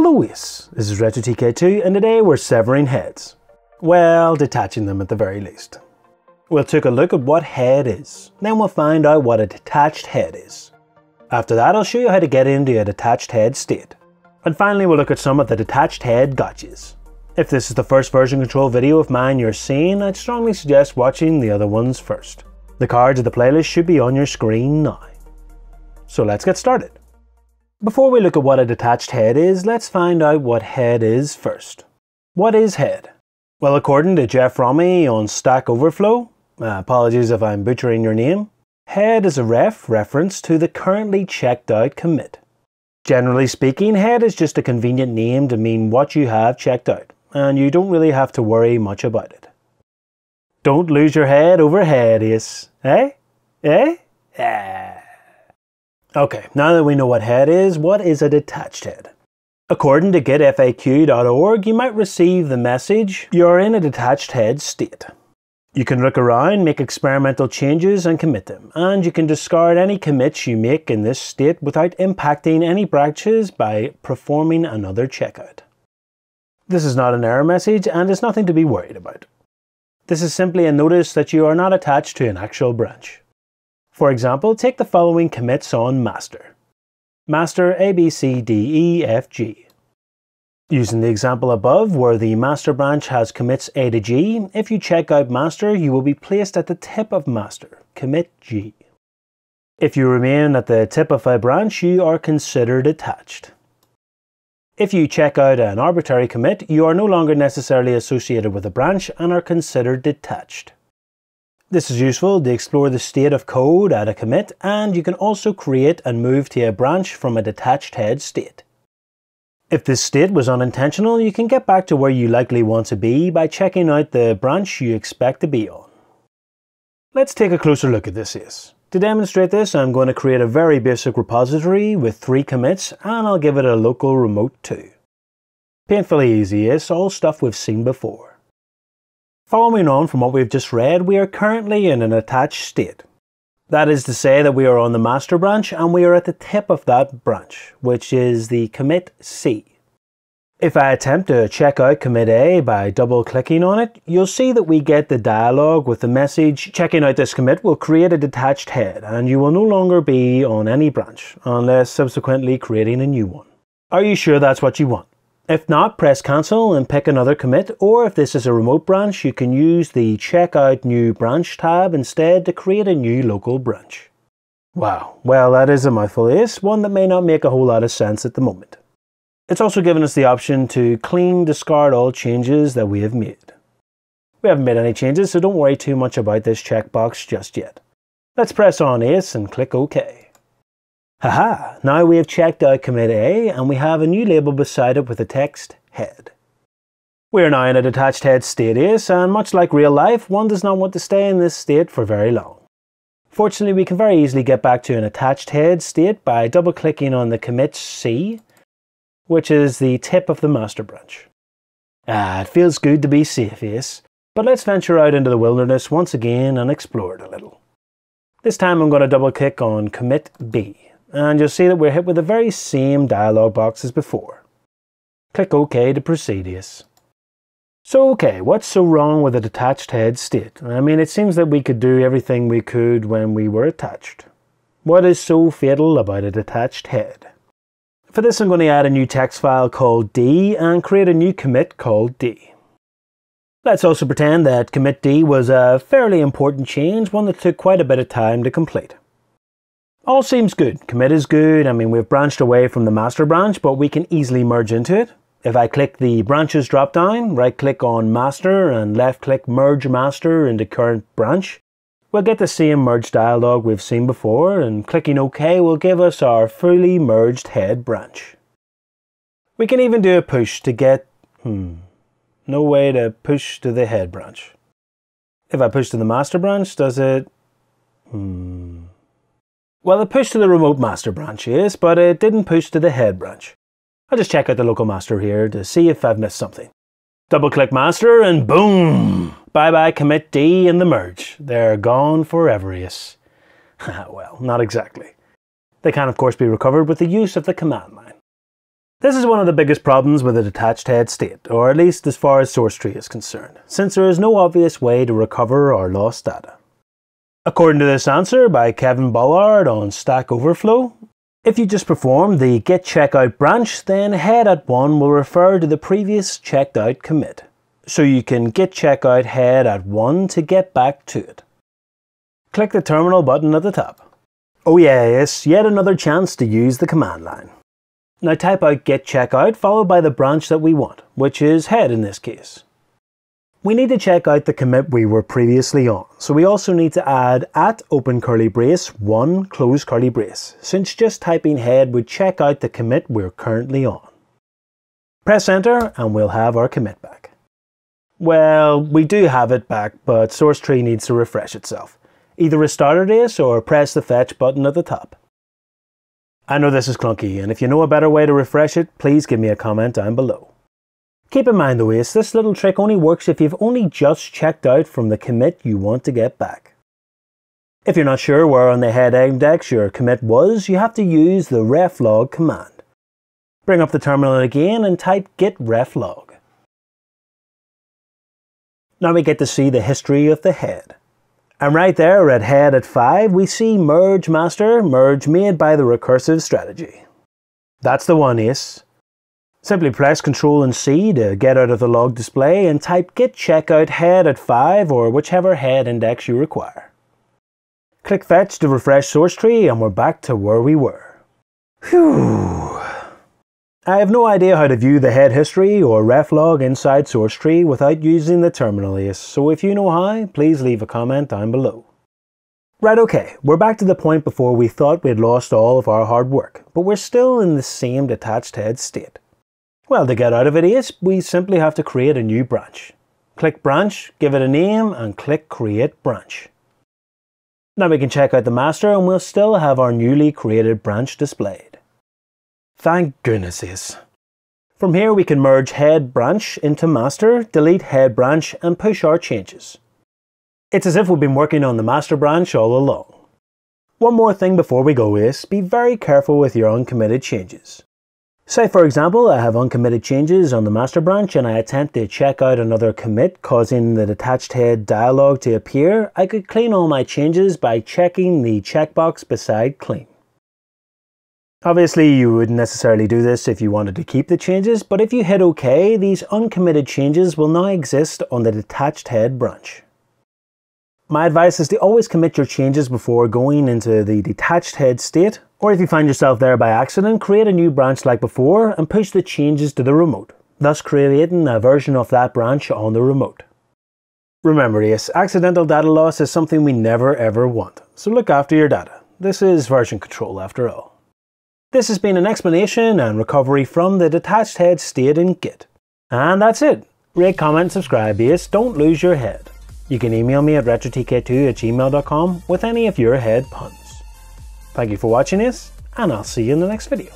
Hello, this is RetroTK2 and today we're severing heads. Well, detaching them at the very least. We'll take a look at what head is, then we'll find out what a detached head is. After that I'll show you how to get into a detached head state. And finally we'll look at some of the detached head gotchas. If this is the first version control video of mine you're seeing, I'd strongly suggest watching the other ones first. The cards of the playlist should be on your screen now. So let's get started. Before we look at what a detached head is, let's find out what head is first. What is head? Well, according to Jeff Rommey on Stack Overflow, apologies if I'm butchering your name, head is a reference to the currently checked out commit. Generally speaking, head is just a convenient name to mean what you have checked out, and you don't really have to worry much about it. Don't lose your head over head, ace. Okay, now that we know what head is, what is a detached head? According to gitfaq.org, you might receive the message, you're in a detached head state. You can look around, make experimental changes and commit them, and you can discard any commits you make in this state without impacting any branches by performing another checkout. This is not an error message and it's nothing to be worried about. This is simply a notice that you are not attached to an actual branch. For example, take the following commits on master. Master A, B, C, D, E, F, G. Using the example above where the master branch has commits A to G, if you check out master you will be placed at the tip of master, commit G. If you remain at the tip of a branch you are considered attached. If you check out an arbitrary commit you are no longer necessarily associated with a branch and are considered detached. This is useful to explore the state of code at a commit, and you can also create and move to a branch from a detached head state. If this state was unintentional, you can get back to where you likely want to be by checking out the branch you expect to be on. Let's take a closer look at this ace. To demonstrate this, I'm going to create a very basic repository with 3 commits, and I'll give it a local remote too. Painfully easy ace, all stuff we've seen before. Following on from what we've just read, we are currently in an attached state. That is to say that we are on the master branch and we are at the tip of that branch, which is the commit C. If I attempt to check out commit A by double clicking on it, you'll see that we get the dialog with the message, checking out this commit will create a detached head and you will no longer be on any branch, unless subsequently creating a new one. Are you sure that's what you want? If not, press cancel and pick another commit, or if this is a remote branch you can use the checkout new branch tab instead to create a new local branch. Wow, well that is a mouthful ace, one that may not make a whole lot of sense at the moment. It's also given us the option to clean discard all changes that we have made. We haven't made any changes so don't worry too much about this checkbox just yet. Let's press on ace and click OK. Haha, now we have checked out commit A and we have a new label beside it with the text head. We are now in a detached head state ace, and much like real life, one does not want to stay in this state for very long. Fortunately, we can very easily get back to an attached head state by double clicking on the commit C, which is the tip of the master branch. It feels good to be safe ace, but let's venture out into the wilderness once again and explore it a little. This time I'm going to double click on commit B. And you'll see that we're hit with the very same dialog box as before. Click OK to proceed ace. So okay, what's so wrong with a detached head state? I mean, it seems that we could do everything we could when we were attached. What is so fatal about a detached head? For this I'm going to add a new text file called D and create a new commit called D. Let's also pretend that commit D was a fairly important change, one that took quite a bit of time to complete. All seems good, commit is good, I mean we've branched away from the master branch but we can easily merge into it. If I click the branches drop down, right click on master and left click merge master into current branch, we'll get the same merge dialog we've seen before, and clicking OK will give us our fully merged head branch. We can even do a push to get, no way to push to the head branch. If I push to the master branch does it, Well, it pushed to the remote master branch yes, but it didn't push to the head branch. I'll just check out the local master here to see if I've missed something. Double click master and boom! Bye bye commit D and the merge. They're gone forever yes. Well, not exactly. They can of course be recovered with the use of the command line. This is one of the biggest problems with a detached head state, or at least as far as SourceTree is concerned, since there is no obvious way to recover our lost data. According to this answer by Kevin Bollard on Stack Overflow, if you just perform the git checkout branch, then head@1 will refer to the previous checked out commit. So you can git checkout head@1 to get back to it. Click the terminal button at the top. Oh yes, yet another chance to use the command line. Now type out git checkout followed by the branch that we want, which is head in this case. We need to check out the commit we were previously on, so we also need to add @1, since just typing head would check out the commit we're currently on. Press enter and we'll have our commit back. Well, we do have it back, but SourceTree needs to refresh itself. Either restart it is or press the fetch button at the top. I know this is clunky, and if you know a better way to refresh it, please give me a comment down below. Keep in mind though, this little trick only works if you've only just checked out from the commit you want to get back. If you're not sure where on the head index your commit was, you have to use the reflog command. Bring up the terminal again and type git reflog. Now we get to see the history of the head. And right there at head at 5, we see merge master, merge made by the recursive strategy. That's the one, ace. Simply press Ctrl and C to get out of the log display and type git checkout head@5 or whichever head index you require. Click fetch to refresh SourceTree and we're back to where we were. Phew! I have no idea how to view the head history or reflog inside SourceTree without using the terminal, ace, so if you know how, please leave a comment down below. Right, okay, we're back to the point before we thought we'd lost all of our hard work, but we're still in the same detached head state. Well, to get out of it, ace, we simply have to create a new branch. Click branch, give it a name, and click create branch. Now we can check out the master and we'll still have our newly created branch displayed. Thank goodness, ace. From here we can merge head branch into master, delete head branch, and push our changes. It's as if we've been working on the master branch all along. One more thing before we go, ace, be very careful with your uncommitted changes. Say for example, I have uncommitted changes on the master branch and I attempt to check out another commit causing the detached head dialog to appear, I could clean all my changes by checking the checkbox beside clean. Obviously you wouldn't necessarily do this if you wanted to keep the changes, but if you hit OK, these uncommitted changes will now exist on the detached head branch. My advice is to always commit your changes before going into the detached head state, or if you find yourself there by accident, create a new branch like before and push the changes to the remote, thus creating a version of that branch on the remote. Remember, ace, accidental data loss is something we never ever want, so look after your data. This is version control after all. This has been an explanation and recovery from the detached head state in Git. And that's it. Rate, comment, subscribe, ace, don't lose your head. You can email me at retrotk2@gmail.com with any of your head puns. Thank you for watching this, and I'll see you in the next video.